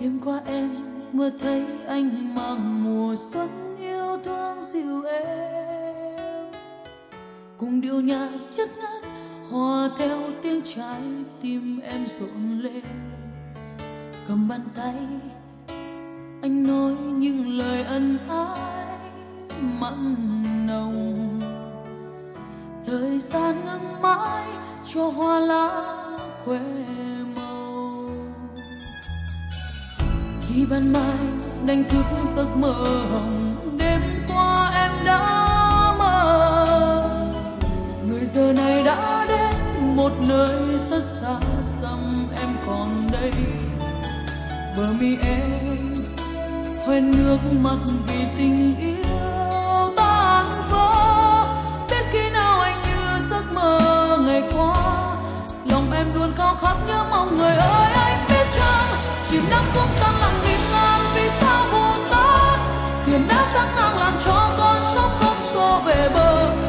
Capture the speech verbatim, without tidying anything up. Đêm qua em mơ thấy anh mang mùa xuân yêu thương dịu em, cùng điệu nhạc chất ngát hòa theo tiếng trái tim em rộn lên. Cầm bàn tay anh nói những lời ân ái mặn nồng, thời gian ngừng mãi cho hoa lá khoe màu. Khi ban mai đánh thức giấc mơ hồng, đêm qua em đã mơ người giờ này đã đến một nơi rất xa xăm. Em còn đây bờ mi em hoen nước mắt vì tình yêu tan vỡ. Biết khi nào anh như giấc mơ ngày qua, lòng em luôn khao khát nhớ mong người ơi anh biết chăng, chìm đắm không sang lòng tim ngang vì sao buồn tát, thuyền đã sang ngang làm cho con sóng không xô về bờ.